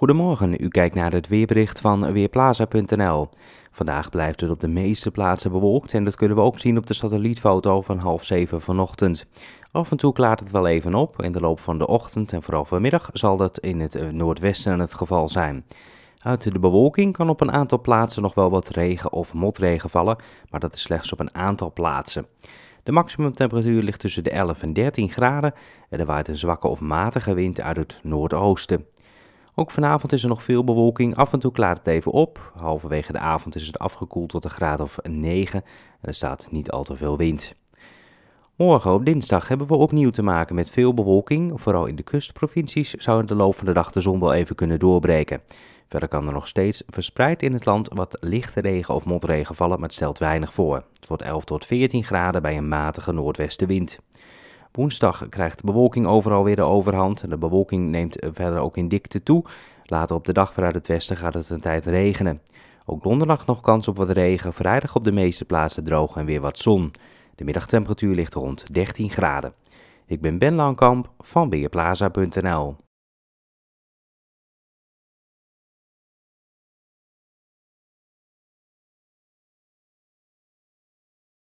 Goedemorgen, u kijkt naar het weerbericht van Weerplaza.nl. Vandaag blijft het op de meeste plaatsen bewolkt en dat kunnen we ook zien op de satellietfoto van 6:30 vanochtend. Af en toe klaart het wel even op. In de loop van de ochtend en vooral vanmiddag zal dat in het noordwesten het geval zijn. Uit de bewolking kan op een aantal plaatsen nog wel wat regen of motregen vallen, maar dat is slechts op een aantal plaatsen. De maximumtemperatuur ligt tussen de 11 en 13 graden en er waait een zwakke of matige wind uit het noordoosten. Ook vanavond is er nog veel bewolking, af en toe klaart het even op. Halverwege de avond is het afgekoeld tot een graad of 9 en er staat niet al te veel wind. Morgen op dinsdag hebben we opnieuw te maken met veel bewolking. Vooral in de kustprovincies zou in de loop van de dag de zon wel even kunnen doorbreken. Verder kan er nog steeds verspreid in het land wat lichte regen of motregen vallen, maar het stelt weinig voor. Het wordt 11 tot 14 graden bij een matige noordwestenwind. Woensdag krijgt de bewolking overal weer de overhand en de bewolking neemt verder ook in dikte toe. Later op de dag vanuit het westen gaat het een tijd regenen. Ook donderdag nog kans op wat regen, vrijdag op de meeste plaatsen droog en weer wat zon. De middagtemperatuur ligt rond 13 graden. Ik ben Ben Langkamp van Weerplaza.nl.